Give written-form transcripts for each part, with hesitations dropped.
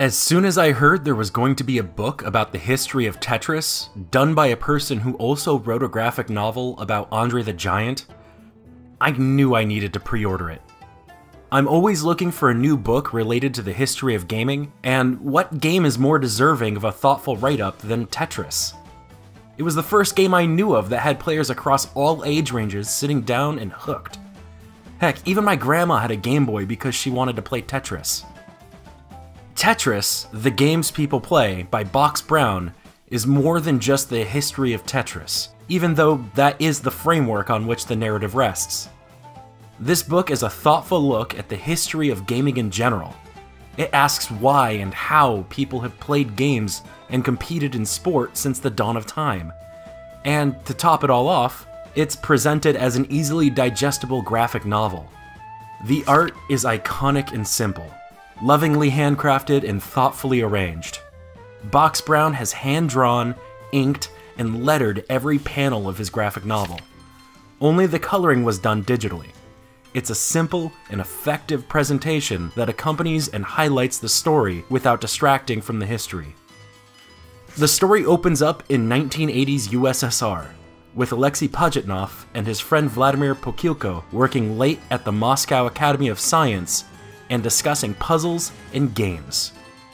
As soon as I heard there was going to be a book about the history of Tetris, done by a person who also wrote a graphic novel about Andre the Giant, I knew I needed to pre-order it. I'm always looking for a new book related to the history of gaming, and what game is more deserving of a thoughtful write-up than Tetris? It was the first game I knew of that had players across all age ranges sitting down and hooked. Heck, even my grandma had a Game Boy because she wanted to play Tetris. Tetris, the Games People Play, by Box Brown, is more than just the history of Tetris, even though that is the framework on which the narrative rests. This book is a thoughtful look at the history of gaming in general. It asks why and how people have played games and competed in sport since the dawn of time. And to top it all off, it's presented as an easily digestible graphic novel. The art is iconic and simple, lovingly handcrafted and thoughtfully arranged. Box Brown has hand-drawn, inked, and lettered every panel of his graphic novel. Only the coloring was done digitally. It's a simple and effective presentation that accompanies and highlights the story without distracting from the history. The story opens up in 1980s USSR, with Alexey Pajitnov and his friend Vladimir Pokhilko working late at the Moscow Academy of Science and discussing puzzles and games.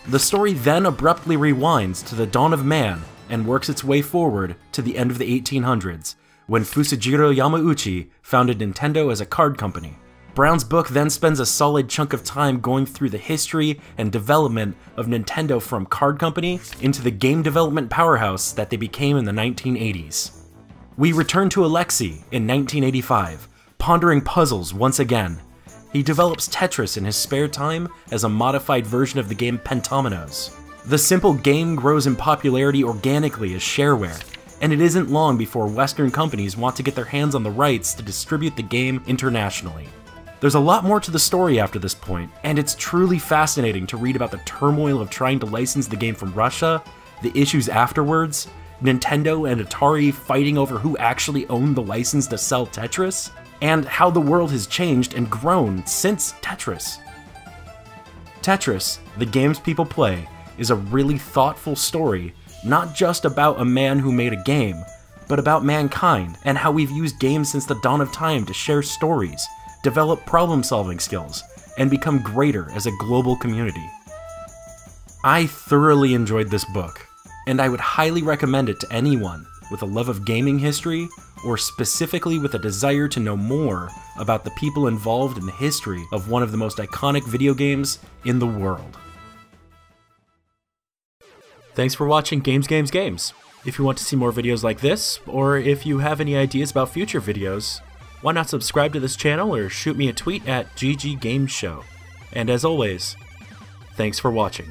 The story then abruptly rewinds to the dawn of man and works its way forward to the end of the 1800s, when Fusajiro Yamauchi founded Nintendo as a card company. Brown's book then spends a solid chunk of time going through the history and development of Nintendo from card company into the game development powerhouse that they became in the 1980s. We return to Alexey in 1985, pondering puzzles once again. He develops Tetris in his spare time as a modified version of the game Pentominoes. The simple game grows in popularity organically as shareware, and it isn't long before Western companies want to get their hands on the rights to distribute the game internationally. There's a lot more to the story after this point, and it's truly fascinating to read about the turmoil of trying to license the game from Russia, the issues afterwards, Nintendo and Atari fighting over who actually owned the license to sell Tetris, and how the world has changed and grown since Tetris. Tetris, the Games People Play, is a really thoughtful story, not just about a man who made a game, but about mankind and how we've used games since the dawn of time to share stories, develop problem-solving skills, and become greater as a global community. I thoroughly enjoyed this book, and I would highly recommend it to anyone with a love of gaming history or specifically with a desire to know more about the people involved in the history of one of the most iconic video games in the world. Thanks for watching Games, Games, Games. If you want to see more videos like this, or if you have any ideas about future videos, why not subscribe to this channel or shoot me a tweet at GG Games Show. And as always, thanks for watching.